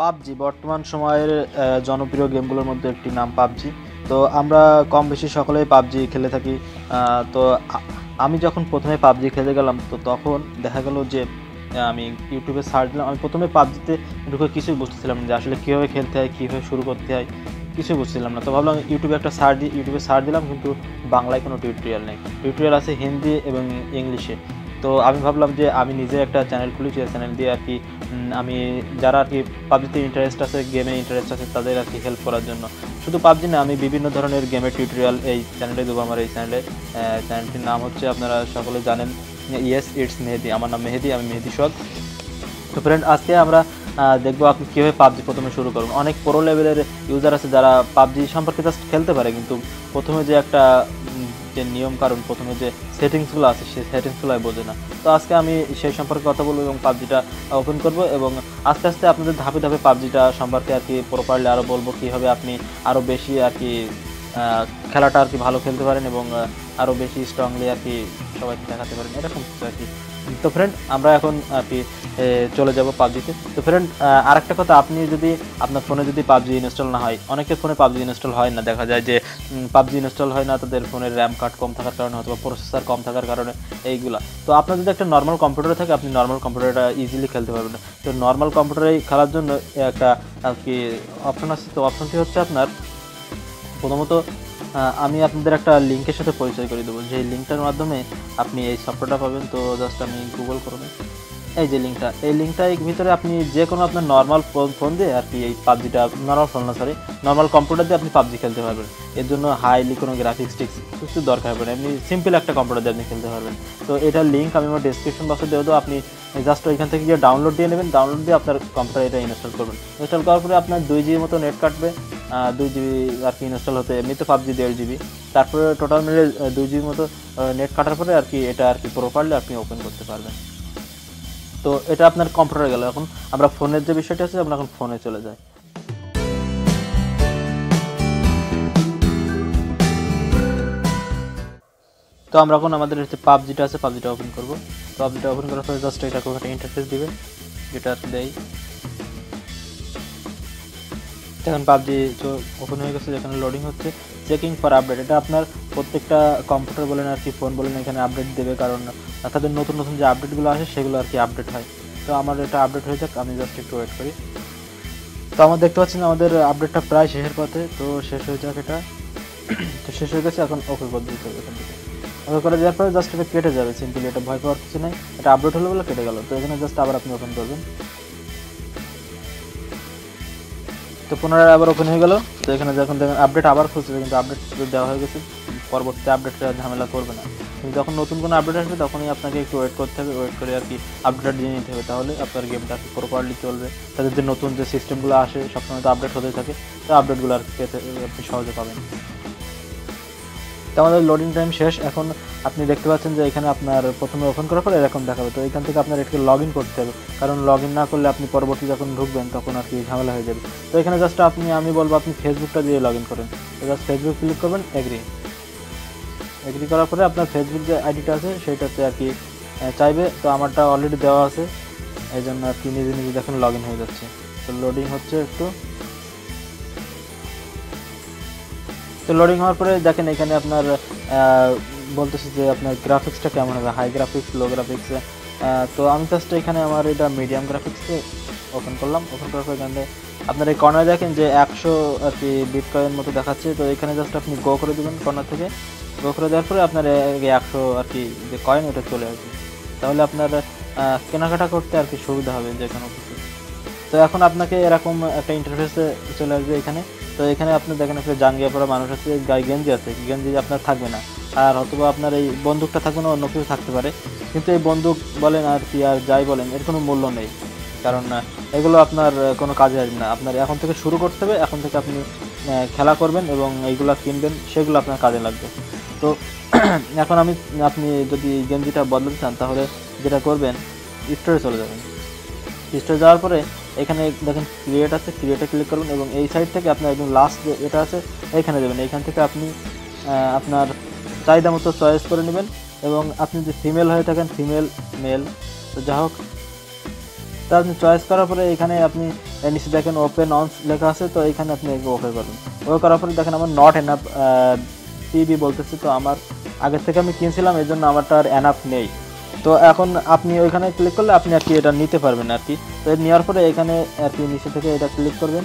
PUBG বর্তমান সময়ের জনপ্রিয় গেমগুলোর মধ্যে একটি নাম পাবজি। তো আমরা কম বেশি সকলেই পাবজি খেলে থাকি। তো আমি যখন প্রথমে পাবজি খেলে গেলাম, তো তখন দেখা গেল যে আমি ইউটিউবে সার্চ দিলাম। আমি প্রথমে পাবজিতে ঢুকে কিছুই বুঝতেছিলাম যে আসলে কীভাবে খেলতে হয়, কীভাবে শুরু করতে হয়, কিছুই বুঝছিলাম না। তো ভাবলাম ইউটিউবে একটা সার্চ দিই। ইউটিউবে সার্চ দিলাম, কিন্তু বাংলায় কোনো টিউটোরিয়াল নেই। টিউটোরিয়াল আছে হিন্দি এবং ইংলিশে। তো আমি ভাবলাম যে আমি নিজে একটা চ্যানেল খুলেছি, চ্যানেল দিয়ে আর কি আমি যারা আর কি পাবজিতে ইন্টারেস্ট আছে, গেমে ইন্টারেস্ট আছে, তাদের আর কি হেল্প করার জন্য। শুধু পাবজি না, আমি বিভিন্ন ধরনের গেমের টিউটোরিয়াল এই চ্যানেলে দেবো। আমার এই চ্যানেলটির নাম হচ্ছে, আপনারা সকলে জানেন, ইয়েস ইটস মেহেদি। আমার নাম মেহেদি, আমি মেহেদি শোহাগ। তো ফ্রেন্ড, আজকে আমরা দেখবো আপনি কীভাবে পাবজি প্রথমে শুরু করুন। অনেক প্রো লেভেলের ইউজার আছে যারা পাবজি সম্পর্কে জাস্ট খেলতে পারে, কিন্তু প্রথমে যে একটা যে নিয়ম কারণ, প্রথমে যে সেটিংসগুলো আছে, সেই সেটিংসগুলোই বোঝে না। তো আজকে আমি সেই সম্পর্কে কথা বলবো এবং পাবজিটা ওপেন করব, এবং আস্তে আস্তে আপনাদের ধাপে ধাপে পাবজিটা সম্পর্কে আর কি প্রপারলি আরও বলবো, কীভাবে আপনি আরও বেশি আর কি খেলাটা আর কি ভালো খেলতে পারেন এবং আরও বেশি স্ট্রংলি আর কি সবাইকে দেখাতে পারেন, এরকম কিছু আর কি। তো ফ্রেন্ড, আমরা এখন আর কি চলে যাব পাবজিতে। তো ফ্রেন্ড, আর একটা কথা, আপনি যদি আপনার ফোনে যদি পাবজি ইনস্টল না হয়, অনেকের ফোনে পাবজি ইনস্টল হয় না, দেখা যায় যে পাবজি ইনস্টল হয় না তাদের ফোনের র্যাম কার্ড কম থাকার কারণে অথবা প্রসেসর কম থাকার কারণে এইগুলা। তো আপনার যদি একটা নর্মাল কম্পিউটার থাকে, আপনি নর্মাল কম্পিউটারটা ইজিলি খেলতে পারবেন। তো নর্মাল কম্পিউটারেই খেলার জন্য একটা আর কি অপশন আছে। তো অপশনটি হচ্ছে আপনার, প্রথমত আমি আপনাদের একটা লিঙ্কের সাথে পরিচয় করে দেবো, যে লিঙ্কটার মাধ্যমে আপনি এই সফটওয়্যারটা পাবেন। তো জাস্ট আমি গুগল করবেন এই যে লিঙ্কটা, এই লিঙ্কটার ভিতরে আপনি যে কোনো আপনার নর্মাল ফোন দিয়ে আর কি এই পাবজিটা, নর্মাল ফোন না সরি, নর্মাল কম্পিউটার দিয়ে আপনি পাবজি খেলতে পারবেন। এর জন্য হাইলি কোনো গ্রাফিক্স টিক্স কিছু দরকার হবে না, আপনি সিম্পল একটা কম্পিউটার দিয়ে আপনি খেলতে পারবেন। তো এটার লিঙ্ক আমি আমার ডেসক্রিপশন বক্সে দেবো। আপনি জাস্ট ওইখান থেকে গিয়ে ডাউনলোড দিয়ে নেবেন, ডাউনলোড দিয়ে আপনার কম্পিউটার এটা ইনস্টল করবেন। ইনস্টল করার পরে আপনার 2 GB মতো নেট কাটবে, 2 GB আর কি ইনস্টল হতে, এমনি তো পাবজি 1.5 GB, তারপরে টোটাল মিলে 2 GB মতো নেট কাটার পরে আর কি এটা আর কি প্রপারলি আপনি ওপেন করতে পারবেন। তো এটা আপনার কম্পিউটারে গেল। এখন আমরা ফোনের যে বিষয়টা আছে, আমরা এখন ফোনে চলে যাই। তো আমরা এখন আমাদের হচ্ছে পাবজিটা আছে, পাবজিটা ওপেন করবো। পাবজিটা ওপেন করার পরে জাস্ট এটা একটা ইন্টারফেস দিবে, যেটা আর কি দেয়। এখন পাবজি ওপেন হয়ে গেছে, যেখানে লোডিং হচ্ছে চেকিং ফর আপডেট। এটা আপনার প্রত্যেকটা কম্পিউটার বলেন আর কি ফোন বলেন, এখানে আপডেট দেবে, কারণ তাদের নতুন নতুন যে আপডেটগুলো আসে সেগুলো আর কি আপডেট হয়। তো আমার এটা আপডেট হয়ে যাক, আমি জাস্ট একটু ওয়েট করি। তো আমার দেখতে পাচ্ছেন আমাদের আপডেটটা প্রায় শেষের পথে। তো শেষ হয়ে যাক, এটা তো শেষ হয়ে গেছে। এখন ওকে করে দিতে হবে, এখান থেকে ওকে করে দেওয়ার পরে জাস্ট এটা কেটে যাবে সিম্পলি, এটা ভয় পাওয়ার কিছু নেই। এটা আপডেট হলো বলে কেটে গেল। তো এখানে জাস্ট আবার আপনি ওপেন করবেন। তো পুনরায় আবার ওপেন হয়ে গেল। তো এখানে যখন দেখেন আপডেট আবার খুঁজছে, কিন্তু আপডেট দেওয়া হয়ে গেছে, পরবর্তী আপডেটটা ঝামেলা করবে না। কিন্তু যখন নতুন কোনো আপডেট আসবে তখনই আপনাকে একটু ওয়েট করতে হবে, ওয়েট করে আর কি আপডেটটা দিয়ে নিতে হবে, তাহলে আপনার গেমটা প্রপারলি চলবে। তাদের যে নতুন যে সিস্টেমগুলো আসে সবসময় তো আপডেট হতে থাকে, তো আপডেটগুলো আর পেতে আপনি সহজে পাবেন। তো আমাদের লোডিং টাইম শেষ। এখন আপনি দেখতে পাচ্ছেন যে এখানে আপনার প্রথমে ওপেন করার পরে এরকম দেখাবে। তো এখান থেকে আপনার একটু লগ ইন করতে হবে, কারণ লগ ইন না করলে আপনি পরবর্তী যখন ঢুকবেন তখন আর কি ঝামেলা হয়ে যাবে। তো এখানে জাস্ট আমি বলবো আপনি ফেসবুকটা দিয়ে লগ ইন করেন। তো জাস্ট ফেসবুক ক্লিক করবেন, এগ্রি করার পরে আপনার ফেসবুক যে আইডিটা আছে সেটাতে আর কি চাইবে। তো আমারটা অলরেডি দেওয়া আছে, এই জন্য আর কি নিজে নিজে দেখেন লগ ইন হয়ে যাচ্ছে। তো লোডিং হচ্ছে একটু। তো লোডিং হওয়ার পরে দেখেন এখানে আপনার বলতেছি যে আপনার গ্রাফিক্সটা কেমন হবে, হাই গ্রাফিক্স, লো গ্রাফিক্স। তো আমি জাস্ট এখানে আমার এটা মিডিয়াম গ্রাফিক্সে ওপেন করলাম। ওপেন করার পর এখানে আপনার এই কর্নার দেখেন যে 100 আর কি বিটকয়েনের মতো দেখাচ্ছে। তো এখানে জাস্ট আপনি গো করে দেবেন, কর্নার থেকে গো করে দেওয়ার পরে আপনার 100 আর কি যে কয়েন ওটা চলে আসবে, তাহলে আপনার কেনাকাটা করতে আর কি সুবিধা হবে যে কোনো কিছু। তো এখন আপনাকে এরকম একটা ইন্টারফেসে চলে আসবে এখানে। তো এখানে আপনি দেখেন একটা জাঙ্গিয়া পরা মানুষ আছে, গায়ে গেঞ্জি আছে, গেঞ্জি আপনার থাকবে না, আর হয়তোবা আপনার এই বন্দুকটা থাকবে না, অন্য কিছু থাকতে পারে। কিন্তু এই বন্দুক বলেন আর কি আর যাই বলেন, এর কোনো মূল্য নেই, কারণ এগুলো আপনার কোনো কাজে আসবে না। আপনার এখন থেকে শুরু করতে হবে, এখন থেকে আপনি খেলা করবেন এবং এইগুলো কিনবেন, সেগুলো আপনার কাজে লাগবে। তো এখন আপনি যদি গেঞ্জিটা বদলাতে চান তাহলে যেটা করবেন, স্টোরে চলে যাবেন। স্টোরে যাওয়ার পরে এখানে দেখেন ক্রিয়েট আছে, ক্রিয়েটে ক্লিক করবেন এবং এই সাইড থেকে আপনার একদম লাস্ট যে এটা আছে এইখানে দেবেন। এইখান থেকে আপনি আপনার চাহিদা মতো চয়েস করে নেবেন, এবং আপনি যদি ফিমেল হয়ে থাকেন, ফিমেল মেল, তো যা হোক তা আপনি চয়েস করার পরে এখানে আপনি and if you can open on লেখা আছে তো এখানে আপনি এটাকে ওকে করুন। ওকে করার পরে দেখেন আমার not enough পিবি বলতেছে, তো আমার আগে থেকে আমি কিনছিলাম এজন্য আমারটা আর এনাফ নেই। তো এখন আপনি ওইখানে ক্লিক করলে আপনি আর কি এটা নিতে পারবেন আর কি। তো নেওয়ার পরে এখানে আর কি নিচে থেকে এটা ক্লিক করবেন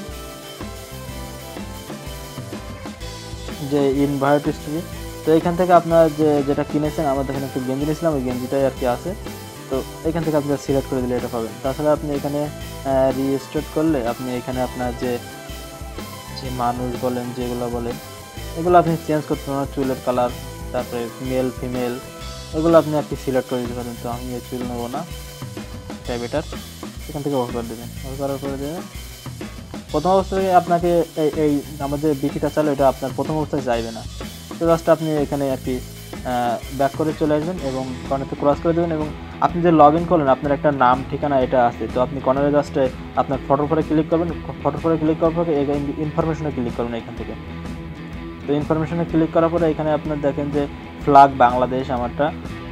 যে ইনভার্ট হিস্ট্রি, তো এখান থেকে আপনার যেটা কিনেছেন, আমার এখানে একটু গেঞ্জি নিয়েছিলাম ওই গেঞ্জিটাই আর কি আছে, তো এখান থেকে আপনি সিলেক্ট করে দিলে এটা পাবেন। তাছাড়া আপনি এখানে রিস্টার্ট করলে আপনি এখানে আপনার যে মানুষ বলেন যেগুলো বলেন এগুলো আপনি চেঞ্জ করতে পারেন, চুলের কালার, তারপরে মেল ফিমেল এগুলো আপনি আর কি সিলেক্ট করে দিতে পারেন। তো আমি এই চুল নেবো না, এটাই বেটার। এখান থেকে অফ করে দেবেন, অফ করার পরে দেবেন প্রথম অবস্থায় আপনাকে এই আমাদের বিকিটা চালু এটা আপনার প্রথম অবস্থায় যাইবে না, তো জাস্ট আপনি এখানে আর কি ব্যাক করে চলে আসবেন এবং কর্নারতে ক্রস করে দেবেন। এবং আপনি যে লগ ইন করলেন আপনার একটা নাম ঠিকানা এটা আছে, তো আপনি কর্নারে জাস্ট আপনার ফটোর পরে ক্লিক করবেন, ফটোর পরে ক্লিক করার পরে ইনফরমেশনে ক্লিক করবেন এখান থেকে। তো ইনফরমেশনে ক্লিক করার পরে এখানে আপনার দেখেন যে ফ্ল্যাগ বাংলাদেশ আমারটা,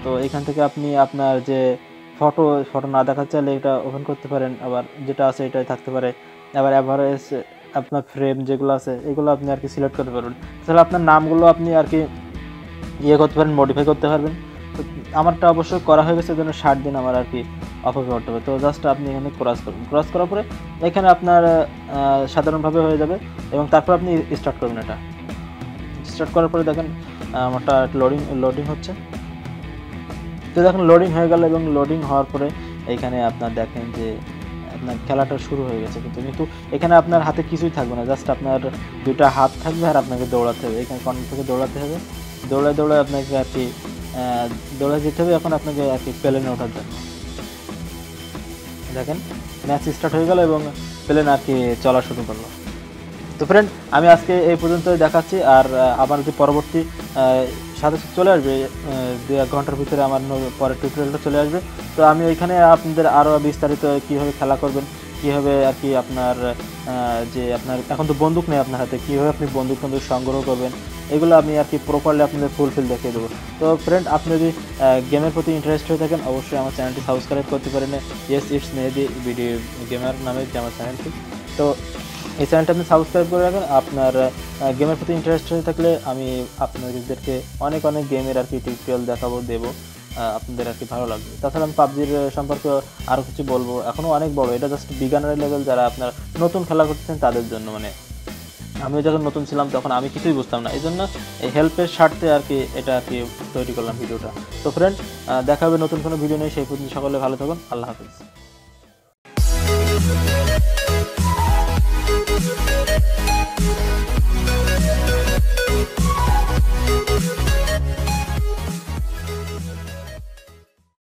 তো এখান থেকে আপনি আপনার যে ফটো না দেখা চাইলে এটা ওপেন করতে পারেন, আবার যেটা আছে এটাই থাকতে পারে, আবার অ্যাভারেজ আপনার ফ্রেম যেগুলো আছে এগুলো আপনি আর কি সিলেক্ট করতে পারবেন। তাহলে আপনার নামগুলো আপনি আর কি ইয়ে করতে পারেন, মডিফাই করতে পারবেন। তো আমারটা অবশ্য করা হয়ে গেছে, এজন্য 60 দিন আমার আর কি অপেক্ষা করতে হবে। তো জাস্ট আপনি এখানে ক্রস করবেন, ক্রস করার পরে এখানে আপনার সাধারণভাবে হয়ে যাবে এবং তারপর আপনি স্টার্ট করবেন। এটা স্টার্ট করার পরে দেখেন আমারটা লোডিং হচ্ছে, তো দেখেন লোডিং হয়ে গেল এবং লোডিং হওয়ার পরে এখানে আপনার দেখেন যে আপনার খেলাটা শুরু হয়ে গেছে, কিন্তু এখানে আপনার হাতে কিছুই থাকবে না, জাস্ট আপনার দুটা হাত থাকবে আর আপনাকে দৌড়াতে হবে। এখানে কর্নার থেকে দৌড়াতে হবে, দৌড়ায় আপনাকে আর কি দৌড়ায় যেতে হবে। এখন আপনাকে আর কি প্লেনে ওঠার জন্য দেখেন ম্যাচ স্টার্ট হয়ে গেল এবং প্লেন আর কি চলা শুরু করলো। তো ফ্রেন্ড আমি আজকে এই পর্যন্তই দেখাচ্ছি, আর আমার যে পরবর্তী সাথে চলে আসবে 2-1 ঘন্টার ভিতরে আমার পরের টিউটোরিয়ালটা চলে আসবে। তো আমি ওইখানে আপনাদের আরও বিস্তারিত কীভাবে খেলা করবেন, কীভাবে আর কি আপনার যে আপনার এখন তো বন্দুক নেই আপনার হাতে, কীভাবে আপনি বন্দুক সংগ্রহ করবেন এগুলো আমি আর কি প্রপারলি আপনাদের ফুলফিল দেখিয়ে দেবো। তো ফ্রেন্ড আপনি যদি গেমের প্রতি ইন্টারেস্ট হয়ে থাকেন অবশ্যই আমার চ্যানেলটি সাবস্ক্রাইব করতে পারেন, ইটস মেহেদি ভিডিও গেমার নামে যে আমার চ্যানেলটি, তো এই চ্যানেলটা আপনি সাবস্ক্রাইব করে রাখেন। আপনার গেমের প্রতি ইন্টারেস্ট হয়ে থাকলে আমি আপনাদেরকে অনেক গেমের আর কি টিউটোরিয়াল দেবো, আপনাদের আর কি ভালো লাগবে। তাছাড়া আমি পাবজির সম্পর্কে আরও কিছু বলবো, এখনও অনেক বড়, এটা জাস্ট বিগানার লেভেল, যারা আপনার নতুন খেলা করতেছেন তাদের জন্য। মানে আমিও যখন নতুন ছিলাম তখন আমি কিছুই বুঝতাম না, এই জন্য এই হেল্পের স্বার্থে আর কি এটা আর কি তৈরি করলাম ভিডিওটা। তো ফ্রেন্ড দেখা হবে নতুন কোনো ভিডিও নিয়ে, সেই পর্যন্ত সকলে ভালো থাকুন, আল্লাহ হাফিজ।